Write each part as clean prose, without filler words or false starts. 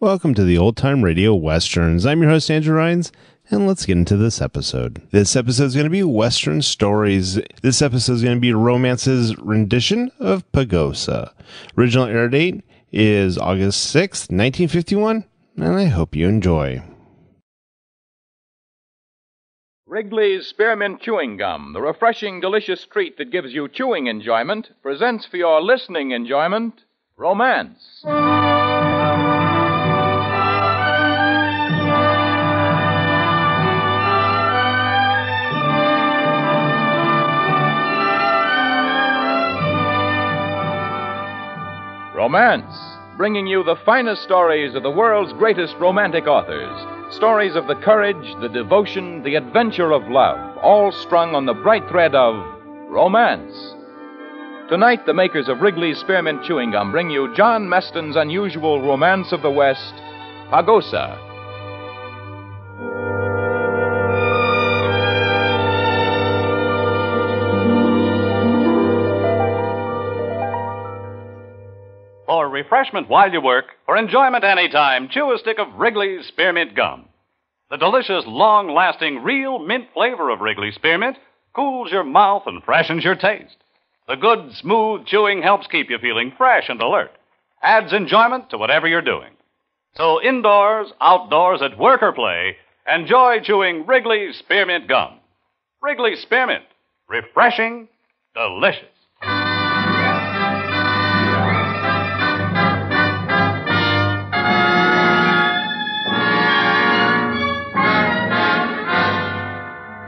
Welcome to the Old Time Radio Westerns. I'm your host, Andrew Rhynes, and let's get into this episode. This episode is going to be Western Stories. This episode is going to be Romance's rendition of Pagosa. Original air date is August 6th, 1951, and I hope you enjoy. Wrigley's Spearmint Chewing Gum, the refreshing, delicious treat that gives you chewing enjoyment, presents for your listening enjoyment, Romance. Romance, bringing you the finest stories of the world's greatest romantic authors. Stories of the courage, the devotion, the adventure of love, all strung on the bright thread of romance. Tonight, the makers of Wrigley's Spearmint Chewing Gum bring you John Meston's unusual romance of the West, Pagosa. Refreshment while you work, for enjoyment anytime, chew a stick of Wrigley's Spearmint Gum. The delicious, long-lasting, real mint flavor of Wrigley's Spearmint cools your mouth and freshens your taste. The good, smooth chewing helps keep you feeling fresh and alert, adds enjoyment to whatever you're doing. So indoors, outdoors, at work or play, enjoy chewing Wrigley's Spearmint Gum. Wrigley's Spearmint, refreshing, delicious.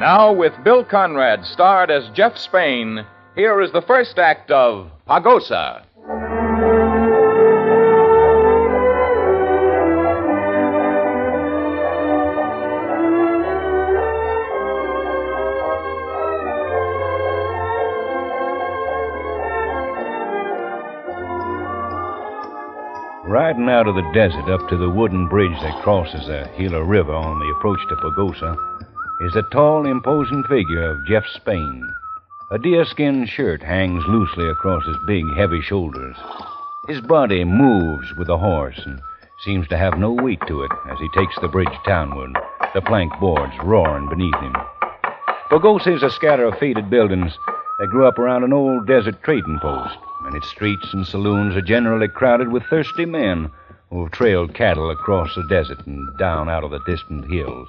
Now, with Bill Conrad, starred as Jeff Spain, here is the first act of Pagosa. Riding out of the desert up to the wooden bridge that crosses the Gila River on the approach to Pagosa is the tall, imposing figure of Jeff Spain. A deerskin shirt hangs loosely across his big, heavy shoulders. His body moves with the horse and seems to have no weight to it as he takes the bridge townward, the plank boards roaring beneath him. Pagosa is a scatter of faded buildings that grew up around an old desert trading post, and its streets and saloons are generally crowded with thirsty men who have trailed cattle across the desert and down out of the distant hills.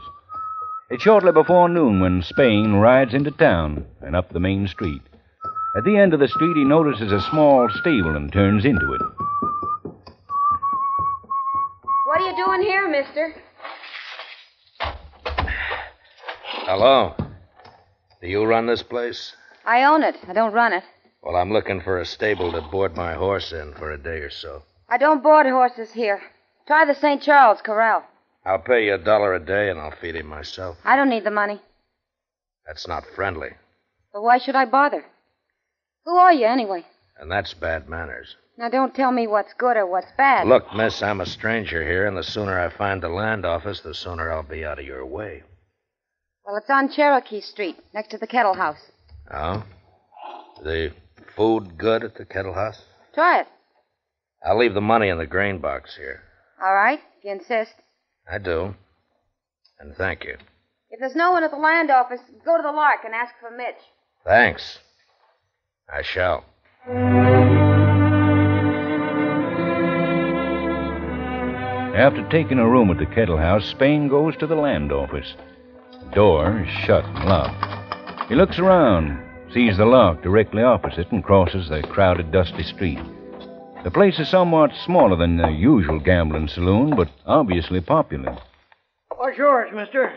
It's shortly before noon when Spain rides into town and up the main street. At the end of the street, he notices a small stable and turns into it. What are you doing here, mister? Hello. Do you run this place? I own it. I don't run it. Well, I'm looking for a stable to board my horse in for a day or so. I don't board horses here. Try the St. Charles Corral. I'll pay you $1 a day, and I'll feed him myself. I don't need the money. That's not friendly. But why should I bother? Who are you, anyway? And that's bad manners. Now, don't tell me what's good or what's bad. Look, miss, I'm a stranger here, and the sooner I find the land office, the sooner I'll be out of your way. Well, it's on Cherokee Street, next to the Kettle House. Oh? The food good at the Kettle House? Try it. I'll leave the money in the grain box here. All right, if you insist. I do. And thank you. If there's no one at the land office, go to the Lark and ask for Mitch. Thanks. I shall. After taking a room at the Kettle House, Spain goes to the land office. The door is shut and locked. He looks around, sees the Lark directly opposite, and crosses the crowded, dusty street. The place is somewhat smaller than the usual gambling saloon, but obviously popular. What's yours, mister?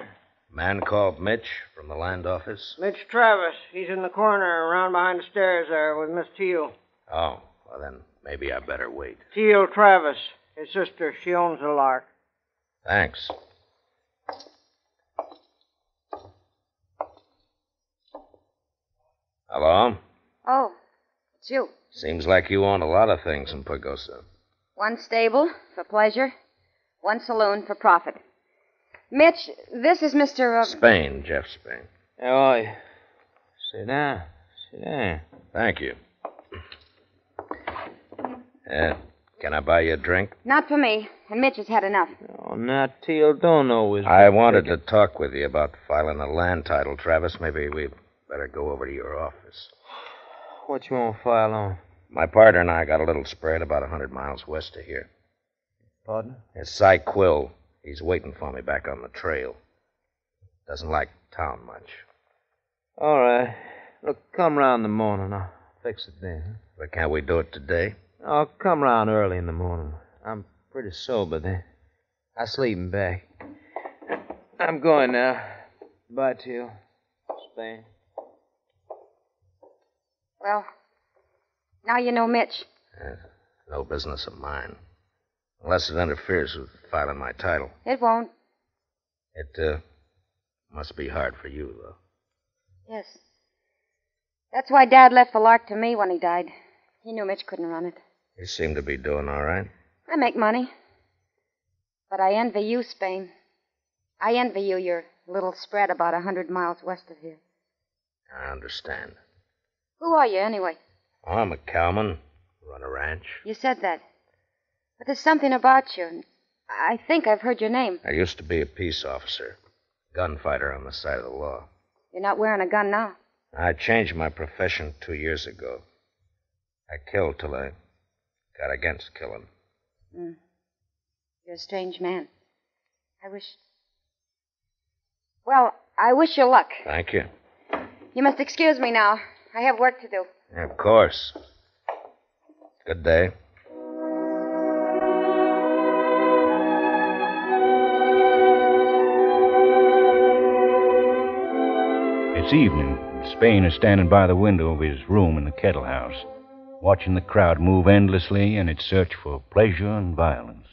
Man called Mitch from the land office. Mitch Travis. He's in the corner around behind the stairs there with Miss Teal. Oh, well then maybe I better wait. Teal Travis. His sister. She owns the Lark. Thanks. Hello? Oh, it's you. Seems like you own a lot of things in Pagosa. One stable for pleasure, one saloon for profit. Mitch, this is Mr. Spain, Jeff Spain. Hey, boy. Sit down. Sit down. Thank you. Can I buy you a drink? Not for me. and Mitch has had enough. Oh, now, Teal, don't always... I wanted to talk with you about filing a land title, Travis. Maybe we better go over to your office. What you want to file on? My partner and I got a little spread about 100 miles west of here. Pardon? It's Cy Quill. He's waiting for me back on the trail. Doesn't like town much. All right. Look, come round in the morning. I'll fix it then. But can't we do it today? I'll come round early in the morning. I'm pretty sober then. I sleep in back. I'm going now. Bye, Teal. Spain. Well, now you know Mitch. Yeah, no business of mine. Unless it interferes with filing my title. It won't. It must be hard for you, though. Yes. That's why Dad left the lark to me when he died. He knew Mitch couldn't run it. You seem to be doing all right. I make money. But I envy you, Spain. I envy you your little spread about 100 miles west of here. I understand. Who are you, anyway? Oh, I'm a cowman. Run a ranch. You said that. But there's something about you. I think I've heard your name. I used to be a peace officer. Gunfighter on the side of the law. You're not wearing a gun now. I changed my profession 2 years ago. I killed till I got against killing. Mm. You're a strange man. I wish... Well, I wish you luck. Thank you. You must excuse me now. I have work to do. Yeah, of course. Good day. It's evening. Spain is standing by the window of his room in the Kettle House, watching the crowd move endlessly in its search for pleasure and violence.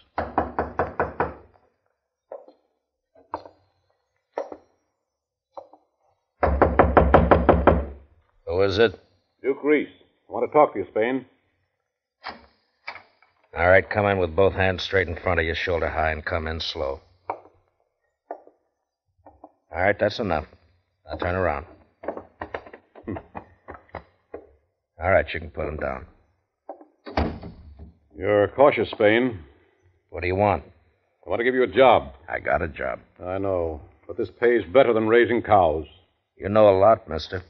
Who is it? Duke Reese. I want to talk to you, Spain. All right, come in with both hands straight in front of you, shoulder high, and come in slow. All right, that's enough. Now turn around. All right, you can put him down. You're cautious, Spain. What do you want? I want to give you a job. I got a job. I know, but this pays better than raising cows. You know a lot, mister.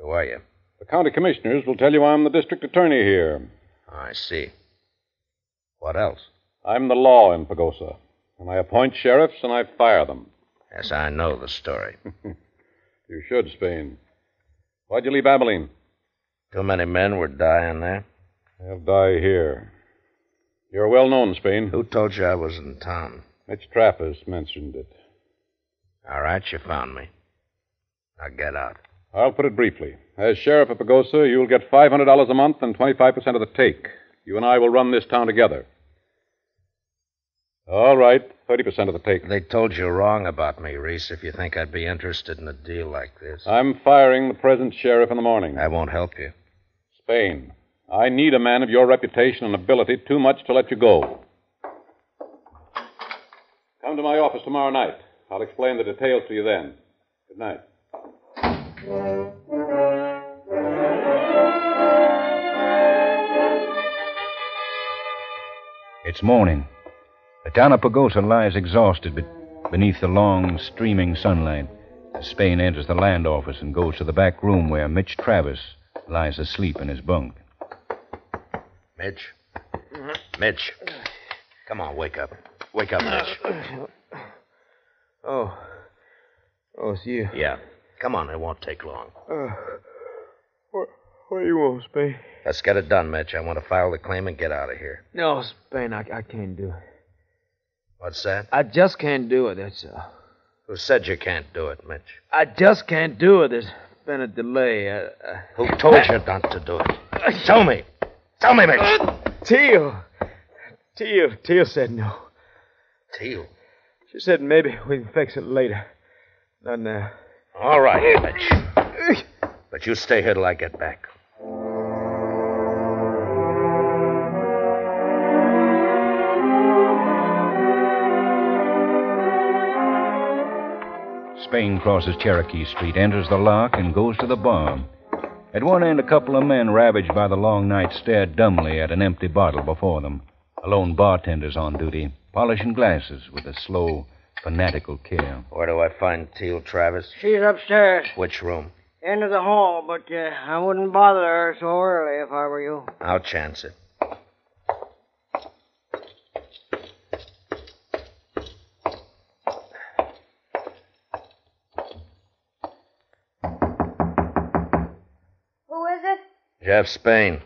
Who are you? The county commissioners will tell you I'm the district attorney here. I see. What else? I'm the law in Pagosa, and I appoint sheriffs and I fire them. Yes, I know the story. You should, Spain. Why'd you leave Abilene? Too many men were dying there. They'll die here. You're well known, Spain. Who told you I was in town? Mitch Travis mentioned it. All right, you found me. Now get out. I'll put it briefly. As sheriff of Pagosa, you'll get $500 a month and 25% of the take. You and I will run this town together. All right, 30% of the take. They told you wrong about me, Reese, if you think I'd be interested in a deal like this. I'm firing the present sheriff in the morning. I won't help you. Spain, I need a man of your reputation and ability too much to let you go. Come to my office tomorrow night. I'll explain the details to you then. Good night. It's morning. The town of Pagosa lies exhausted beneath the long, streaming sunlight as Spain enters the land office and goes to the back room where Mitch Travis lies asleep in his bunk. Mitch? Mitch. Come on, wake up. Wake up, Mitch. Oh, it's you. Yeah. Come on, it won't take long. What do you want, Spain? Let's get it done, Mitch. I want to file the claim and get out of here. No, Spain, I can't do it. What's that? I just can't do it, that's all. Who said you can't do it, Mitch? I just can't do it. There's been a delay. Who told you not to do it? Tell me. Tell me, Mitch. Teal. Teal said no. Teal? She said maybe we can fix it later. Not now. All right, Mitch. But you stay here till I get back. Spain crosses Cherokee Street, enters the lock, and goes to the bar. At one end, a couple of men, ravaged by the long night, stare dumbly at an empty bottle before them. Alone bartenders on duty, polishing glasses with a slow, fanatical care. Where do I find Teal Travis? She's upstairs. Which room? End of the hall, but I wouldn't bother her so early if I were you. I'll chance it. Who is it? Jeff Spain.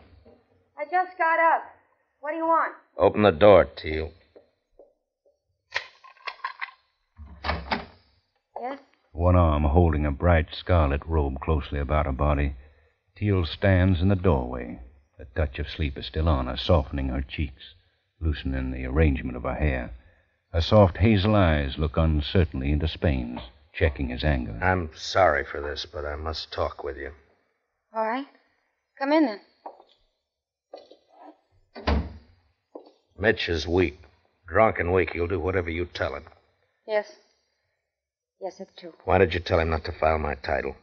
I just got up. What do you want? Open the door, Teal. Yes? One arm holding a bright scarlet robe closely about her body, Teal stands in the doorway. The touch of sleep is still on her, softening her cheeks, loosening the arrangement of her hair. Her soft hazel eyes look uncertainly into Spain's, checking his anger. I'm sorry for this, but I must talk with you. All right. Come in, then. Mitch is weak. Drunk and weak. He'll do whatever you tell him. Yes. Yes, it's true. Why did you tell him not to file my title?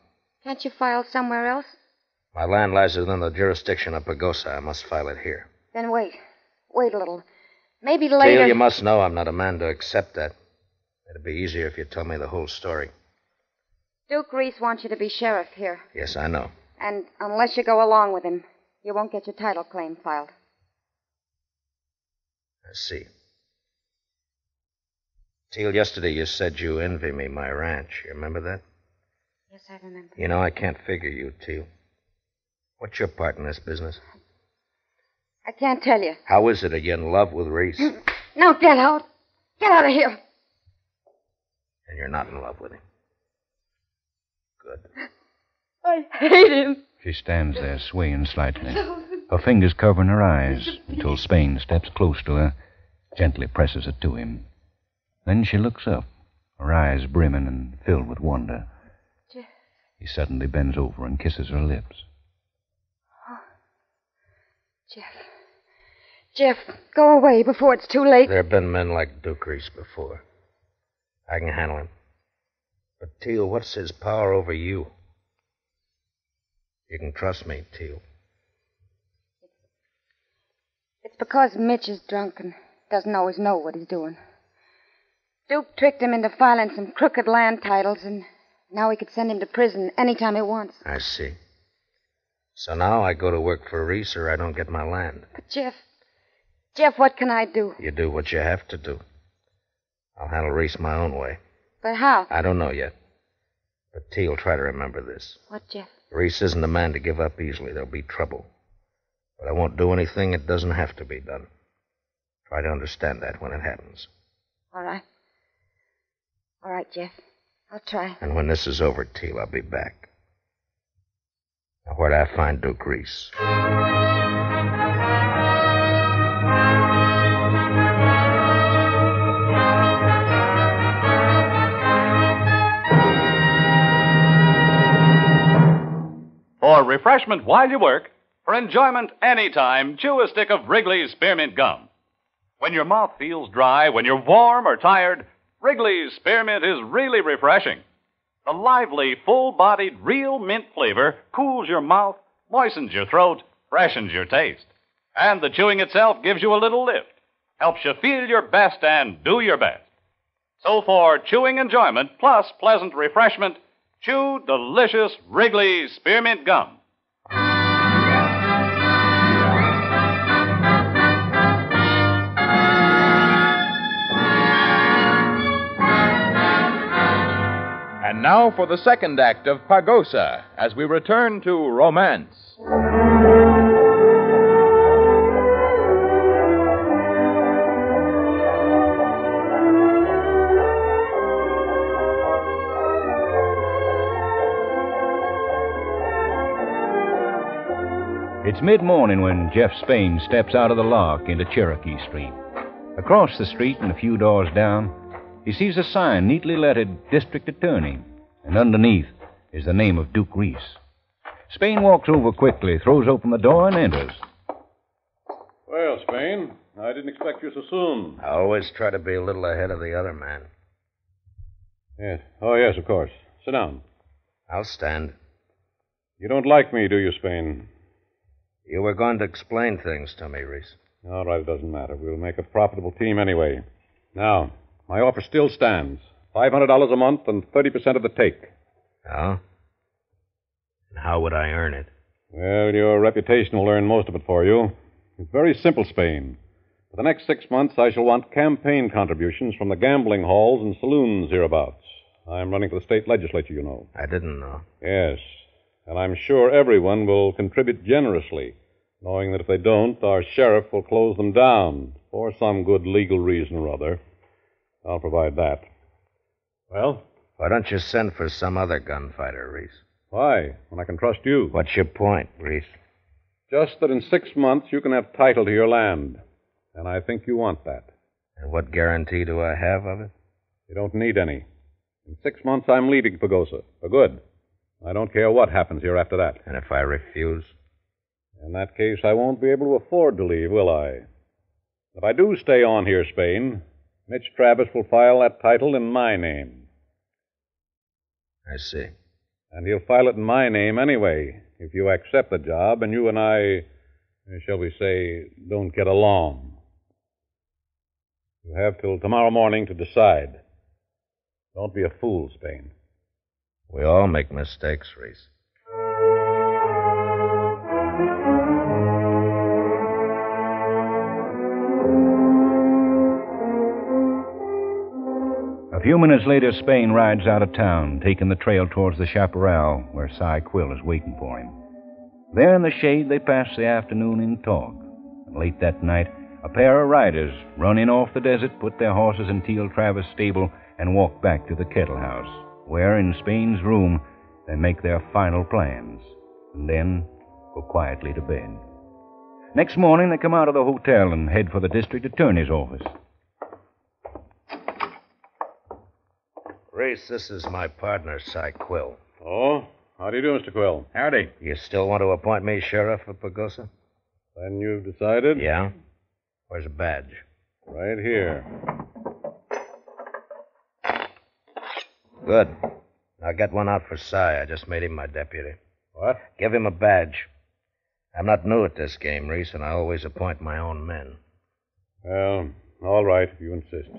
Can't you file somewhere else? My land lies within the jurisdiction of Pagosa. I must file it here. Then wait. Wait a little. Maybe later... Teal, you must know I'm not a man to accept that. It'd be easier if you told me the whole story. Duke Reese wants you to be sheriff here. Yes, I know. And unless you go along with him, you won't get your title claim filed. I see. Teal, yesterday you said you envy me my ranch. You remember that? Yes, I remember. You know, I can't figure you, Teal. What's your part in this business? I can't tell you. How is it? Are you in love with Reese? No, get out. Get out of here. And you're not in love with him. Good. I hate him. She stands there, swaying slightly. Her fingers covering her eyes until Spain steps close to her, gently presses her to him. Then she looks up, her eyes brimming and filled with wonder. Jeff. He suddenly bends over and kisses her lips. Oh. Jeff, go away before it's too late. There have been men like Duke Reese before. I can handle him. But, Teal, what's his power over you? You can trust me, Teal. Because Mitch is drunk and doesn't always know what he's doing. Duke tricked him into filing some crooked land titles, and now he could send him to prison any time he wants. I see. So now I go to work for Reese or I don't get my land. But Jeff, what can I do? You do what you have to do. I'll handle Reese my own way. But how? I don't know yet. But Teal, try to remember this. What, Jeff? Reese isn't a man to give up easily. There'll be trouble. But I won't do anything that doesn't have to be done. Try to understand that when it happens. All right. All right, Jeff. I'll try. And when this is over, Teal, I'll be back. Now, where'd I find Duke Reese? For refreshment while you work... For enjoyment anytime, chew a stick of Wrigley's Spearmint Gum. When your mouth feels dry, when you're warm or tired, Wrigley's Spearmint is really refreshing. The lively, full-bodied, real mint flavor cools your mouth, moistens your throat, freshens your taste. And the chewing itself gives you a little lift, helps you feel your best and do your best. So for chewing enjoyment plus pleasant refreshment, chew delicious Wrigley's Spearmint Gum. And now for the second act of Pagosa, as we return to romance. It's mid-morning when Jeff Spain steps out of the lock into Cherokee Street. Across the street and a few doors down, he sees a sign neatly lettered District Attorney, and underneath is the name of Duke Reese. Spain walks over quickly, throws open the door, and enters. Well, Spain, I didn't expect you so soon. I always try to be a little ahead of the other man. Yes. Oh, yes, of course. Sit down. I'll stand. You don't like me, do you, Spain? You were going to explain things to me, Reese. All right, it doesn't matter. We'll make a profitable team anyway. Now, my offer still stands. $500 a month and 30% of the take. Oh? And how would I earn it? Well, your reputation will earn most of it for you. It's very simple, Spain. For the next 6 months, I shall want campaign contributions from the gambling halls and saloons hereabouts. I'm running for the state legislature, you know. I didn't know. Yes. And I'm sure everyone will contribute generously, knowing that if they don't, our sheriff will close them down for some good legal reason or other. I'll provide that. Well? Why don't you send for some other gunfighter, Reese? Why? When I can trust you. What's your point, Reese? Just that in 6 months you can have title to your land. And I think you want that. And what guarantee do I have of it? You don't need any. In 6 months I'm leaving Pagosa. For good. I don't care what happens here after that. And if I refuse? In that case, I won't be able to afford to leave, will I? If I do stay on here, Spain, Mitch Travis will file that title in my name. I see. And he'll file it in my name anyway, if you accept the job, and you and I, shall we say, don't get along. You have till tomorrow morning to decide. Don't be a fool, Spain. We all make mistakes, Reese. A few minutes later, Spain rides out of town, taking the trail towards the chaparral where Cy Quill is waiting for him. There in the shade, they pass the afternoon in talk. And late that night, a pair of riders run in off the desert, put their horses in Teal Travis' stable, and walk back to the Kettle House, where, in Spain's room, they make their final plans, and then go quietly to bed. Next morning, they come out of the hotel and head for the district attorney's office. Reese, this is my partner, Cy Quill. Oh? How do you do, Mr. Quill? Howdy. You still want to appoint me sheriff of Pagosa? Then you've decided? Yeah. Where's the badge? Right here. Good. Now get one out for Cy. I just made him my deputy. What? Give him a badge. I'm not new at this game, Reese, and I always appoint my own men. Well, all right, if you insist.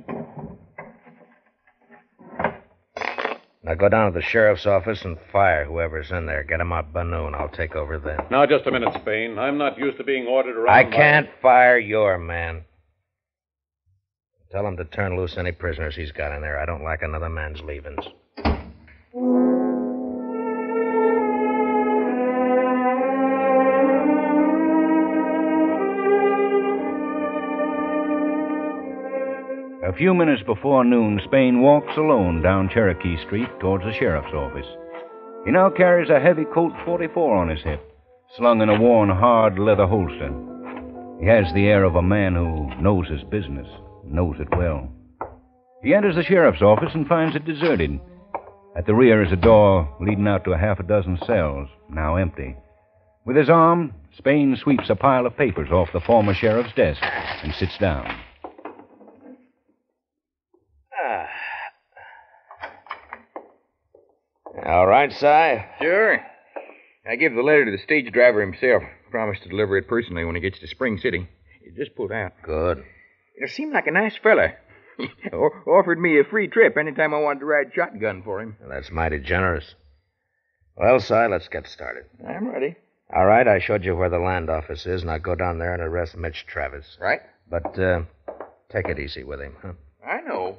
Now go down to the sheriff's office and fire whoever's in there. Get him out by noon. I'll take over then. Now, just a minute, Spain. I'm not used to being ordered around. I can't fire your man. Tell him to turn loose any prisoners he's got in there. I don't like another man's leavings. A few minutes before noon, Spain walks alone down Cherokee Street towards the sheriff's office. He now carries a heavy Colt .44 on his hip, slung in a worn hard leather holster. He has the air of a man who knows his business, knows it well. He enters the sheriff's office and finds it deserted. At the rear is a door leading out to a half a dozen cells, now empty. With his arm, Spain sweeps a pile of papers off the former sheriff's desk and sits down. All right, Cy? Sure. I give the letter to the stage driver himself. Promise to deliver it personally when he gets to Spring City. He just pulled out. Good. It seemed like a nice fella. Offered me a free trip anytime I wanted to ride shotgun for him. Well, that's mighty generous. Well, Cy, let's get started. I'm ready. All right, I showed you where the land office is. Now go down there and arrest Mitch Travis. Right. But take it easy with him, huh? I know.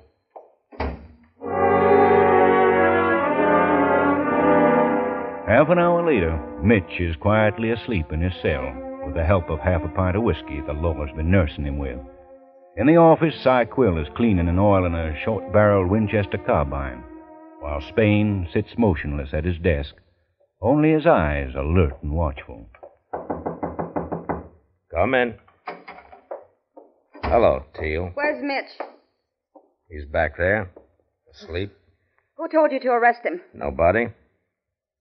Half an hour later, Mitch is quietly asleep in his cell with the help of half a pint of whiskey the Lord's been nursing him with. In the office, Cy Quill is cleaning and oiling a short-barreled Winchester carbine, while Spain sits motionless at his desk, only his eyes alert and watchful. Come in. Hello, Teal. Where's Mitch? He's back there, asleep. Who told you to arrest him? Nobody.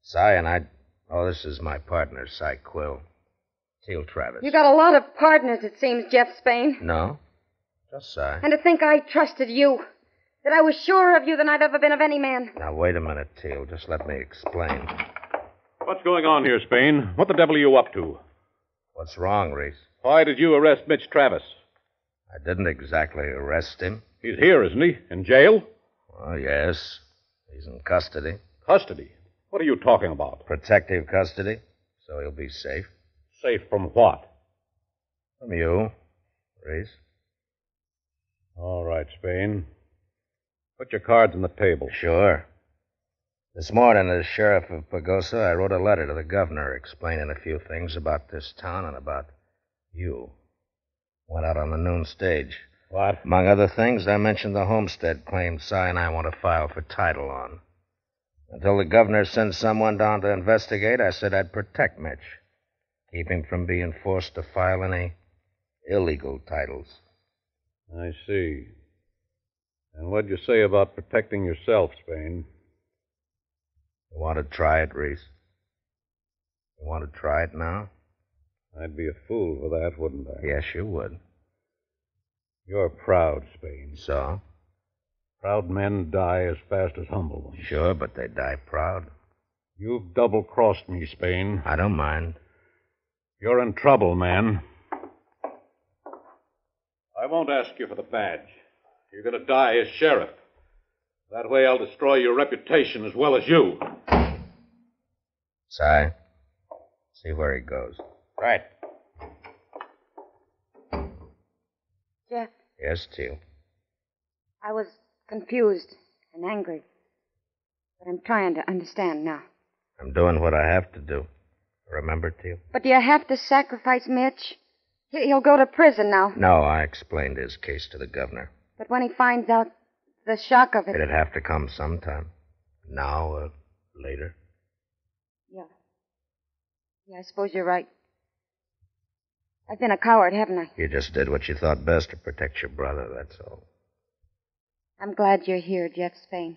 Cy and I... Oh, this is my partner, Cy Quill. Teal Travis. You got a lot of partners, it seems, Jeff Spain. No, just Cy. And to think I trusted you. That I was surer of you than I'd ever been of any man. Now, wait a minute, Teal. Just let me explain. What's going on here, Spain? What the devil are you up to? What's wrong, Reese? Why did you arrest Mitch Travis? I didn't exactly arrest him. He's here, isn't he? In jail? Oh, yes. He's in custody. Custody? What are you talking about? Protective custody, so he'll be safe. Safe from what? From you, Reese. All right, Spain. Put your cards on the table. Sure. This morning, as sheriff of Pagosa, I wrote a letter to the governor explaining a few things about this town and about you. Went out on the noon stage. What? Among other things, I mentioned the homestead claim Cy and I want to file for title on. Until the governor sends someone down to investigate, I said I'd protect Mitch. Keep him from being forced to file any illegal titles. I see. And what'd you say about protecting yourself, Spain? You want to try it, Reese? You want to try it now? I'd be a fool for that, wouldn't I? Yes, you would. You're proud, Spain. So? Proud men die as fast as humble ones. Sure, but they die proud. You've double-crossed me, Spain. I don't mind. You're in trouble, man. I won't ask you for the badge. You're going to die as sheriff. That way I'll destroy your reputation as well as you. Cy, see where he goes. Right. Jeff. Yes, Teal. I was confused and angry. But I'm trying to understand now. I'm doing what I have to do. Remember, Teal? But do you have to sacrifice Mitch? He'll go to prison now. No, I explained his case to the governor. But when he finds out the shock of it... It'd have to come sometime. Now or later. Yeah. Yeah, I suppose you're right. I've been a coward, haven't I? You just did what you thought best to protect your brother, that's all. I'm glad you're here, Jeff Spain.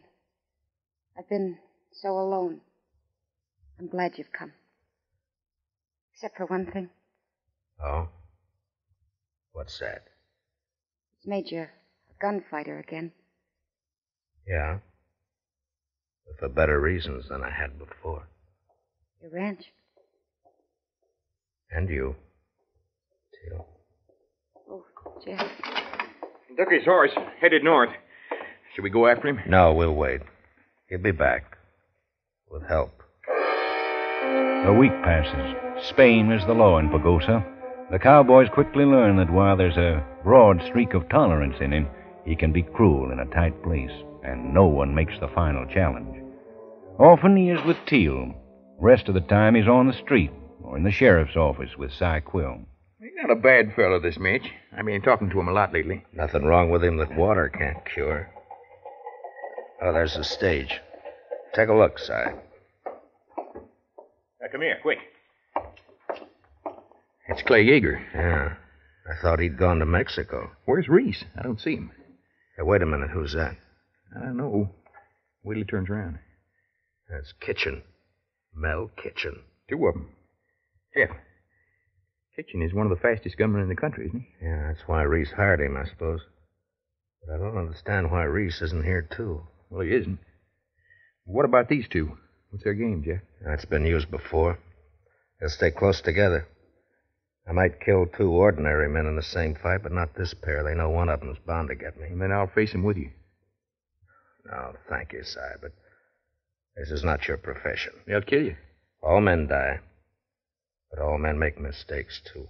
I've been so alone. I'm glad you've come. Except for one thing. Oh? What's that? It's made you a gunfighter again. Yeah. But for better reasons than I had before. Your ranch. And you. Teal. Oh, Jeff. Ducky's horse headed north. Should we go after him? No, we'll wait. He'll be back. With help. A week passes. Spain is the law in Pagosa. The cowboys quickly learn that while there's a broad streak of tolerance in him, he can be cruel in a tight place, and no one makes the final challenge. Often he is with Teal. Rest of the time he's on the street or in the sheriff's office with Cy Quill. He's not a bad fellow, this Mitch. I've been talking to him a lot lately. Nothing wrong with him that water can't cure. Oh, there's the stage. Take a look, Cy. Now, come here, quick. It's Clay Yeager. Yeah. I thought he'd gone to Mexico. Where's Reese? I don't see him. Hey, wait a minute. Who's that? I don't know. Wait till he turns around. That's Kitchen. Mel Kitchen. Two of them. Jeff. Kitchen is one of the fastest gunmen in the country, isn't he? Yeah, that's why Reese hired him, I suppose. But I don't understand why Reese isn't here, too. Well, he isn't. What about these two? What's their game, Jeff? That's been used before. They'll stay close together. I might kill two ordinary men in the same fight, but not this pair. They know one of them's bound to get me. And then I'll face him with you. No, thank you, Cy, but this is not your profession. They'll kill you. All men die. But all men make mistakes, too.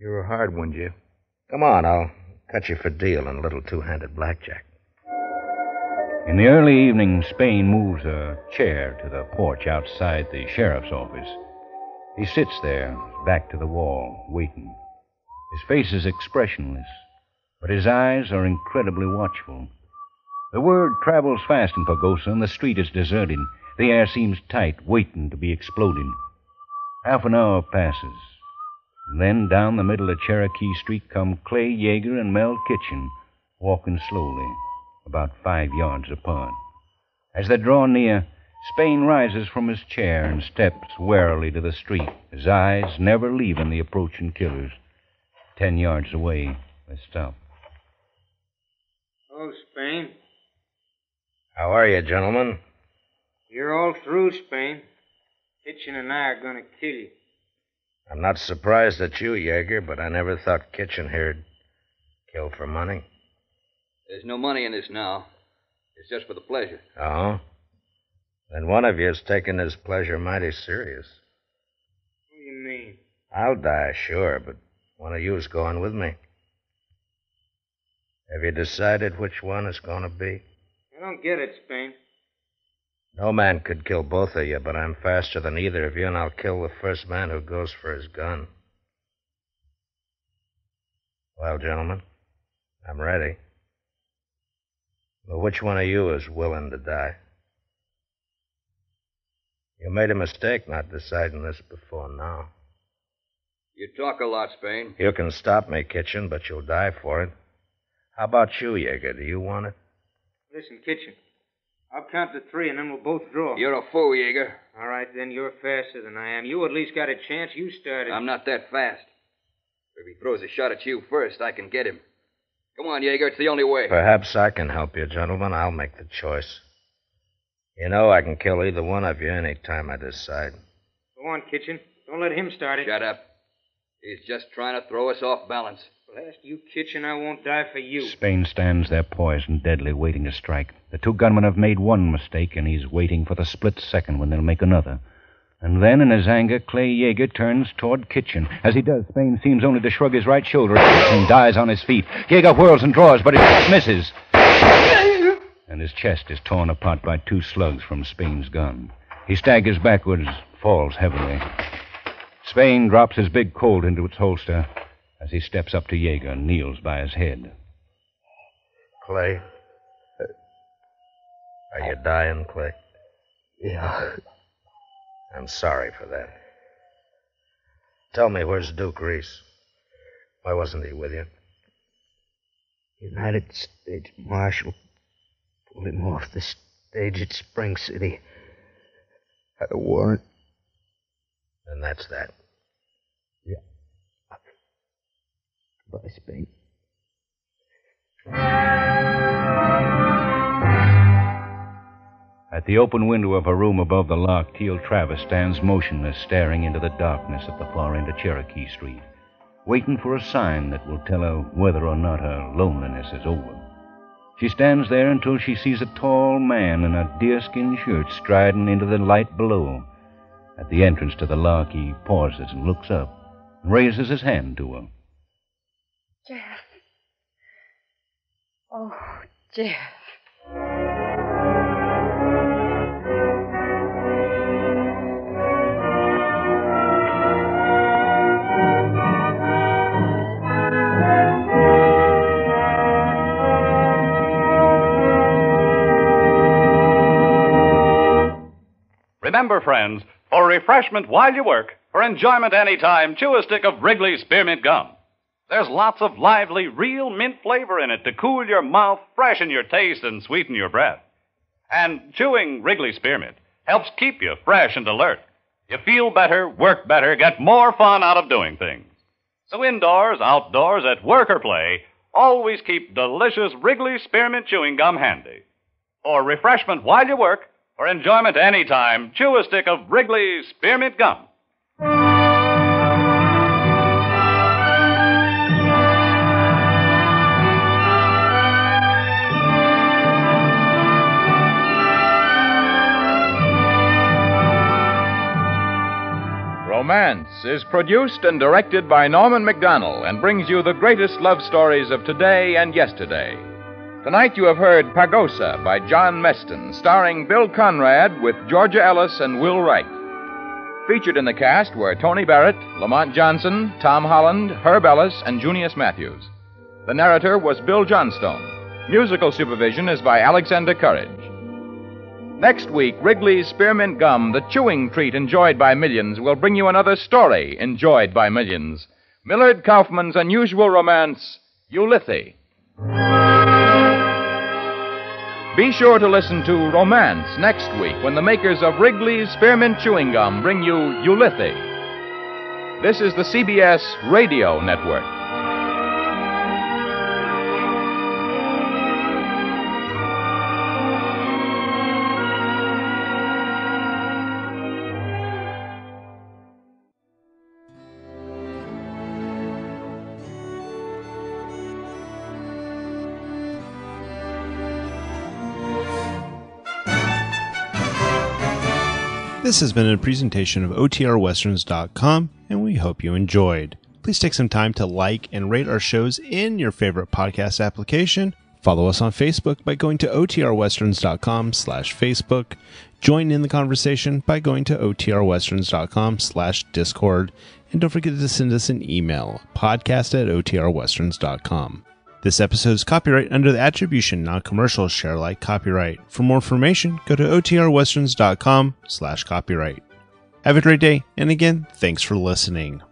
You're a hard one, Jeff. Come on, I'll cut you for deal in a little two-handed blackjack. In the early evening, Spain moves a chair to the porch outside the sheriff's office. He sits there, back to the wall, waiting. His face is expressionless, but his eyes are incredibly watchful. The word travels fast in Pagosa, and the street is deserted. The air seems tight, waiting to be exploded. Half an hour passes. Then down the middle of Cherokee Street come Clay Yeager and Mel Kitchen, walking slowly, about 5 yards apart. As they draw near, Spain rises from his chair and steps warily to the street, his eyes never leaving the approaching killers. 10 yards away, they stop. Hello, Spain. How are you, gentlemen? You're all through, Spain. Kitchen and I are going to kill you. I'm not surprised at you, Yeager, but I never thought Kitchen here'd kill for money. There's no money in this now. It's just for the pleasure. Oh? Then one of you's taking his pleasure mighty serious. What do you mean? I'll die, sure, but one of you's going with me. Have you decided which one it's going to be? I don't get it, Spain. No man could kill both of you, but I'm faster than either of you, and I'll kill the first man who goes for his gun. Well, gentlemen, I'm ready. But which one of you is willing to die? You made a mistake not deciding this before now. You talk a lot, Spain. You can stop me, Kitchen, but you'll die for it. How about you, Yeager? Do you want it? Listen, Kitchen, I'll count to three, and then we'll both draw. You're a fool, Yeager. All right, then, you're faster than I am. You at least got a chance. You started. I'm not that fast. If he throws a shot at you first, I can get him. Come on, Yeager, it's the only way. Perhaps I can help you, gentlemen. I'll make the choice. You know I can kill either one of you any time I decide. Go on, Kitchen. Don't let him start it. Shut up. He's just trying to throw us off balance. Blast you, Kitchen, I won't die for you. Spain stands there poised and deadly, waiting to strike. The two gunmen have made one mistake, and he's waiting for the split second when they'll make another. And then, in his anger, Clay Yeager turns toward Kitchen. As he does, Spain seems only to shrug his right shoulder and dies on his feet. Yeager whirls and draws, but it misses. And his chest is torn apart by two slugs from Spain's gun. He staggers backwards, falls heavily. Spain drops his big Colt into its holster as he steps up to Yeager and kneels by his head. Clay? Are you dying, Clay? Yeah. I'm sorry for that. Tell me, where's Duke Reese? Why wasn't he with you? United States Marshal pulled him off the stage at Spring City. Had a warrant. And that's that. Yeah. Goodbye, Spain. At the open window of her room above the lock, Teal Travis stands motionless, staring into the darkness at the far end of Cherokee Street, waiting for a sign that will tell her whether or not her loneliness is over. She stands there until she sees a tall man in a deerskin shirt striding into the light below. At the entrance to the lock, he pauses and looks up and raises his hand to her. Jeff. Oh, Jeff. Remember, friends, for refreshment while you work, for enjoyment any time, chew a stick of Wrigley's Spearmint Gum. There's lots of lively, real mint flavor in it to cool your mouth, freshen your taste, and sweeten your breath. And chewing Wrigley's Spearmint helps keep you fresh and alert. You feel better, work better, get more fun out of doing things. So indoors, outdoors, at work or play, always keep delicious Wrigley's Spearmint Chewing Gum handy. For refreshment while you work, for enjoyment any time, chew a stick of Wrigley's Spearmint Gum. Romance is produced and directed by Norman Macdonnell and brings you the greatest love stories of today and yesterday. Tonight you have heard Pagosa by John Meston, starring Bill Conrad with Georgia Ellis and Will Wright. Featured in the cast were Tony Barrett, Lamont Johnson, Tom Holland, Herb Ellis, and Junius Matthews. The narrator was Bill Johnstone. Musical supervision is by Alexander Courage. Next week, Wrigley's Spearmint Gum, the chewing treat enjoyed by millions, will bring you another story enjoyed by millions. Millard Kaufman's unusual romance, Ulithi. Be sure to listen to Romance next week when the makers of Wrigley's Spearmint Chewing Gum bring you Ulithi. This is the CBS Radio Network. This has been a presentation of otrwesterns.com, and we hope you enjoyed. Please take some time to like and rate our shows in your favorite podcast application. Follow us on Facebook by going to otrwesterns.com/Facebook. Join in the conversation by going to otrwesterns.com/Discord. And don't forget to send us an email, podcast@otrwesterns.com. This episode is copyright under the attribution, non-commercial, share-alike copyright. For more information, go to otrwesterns.com/copyright. Have a great day, and again, thanks for listening.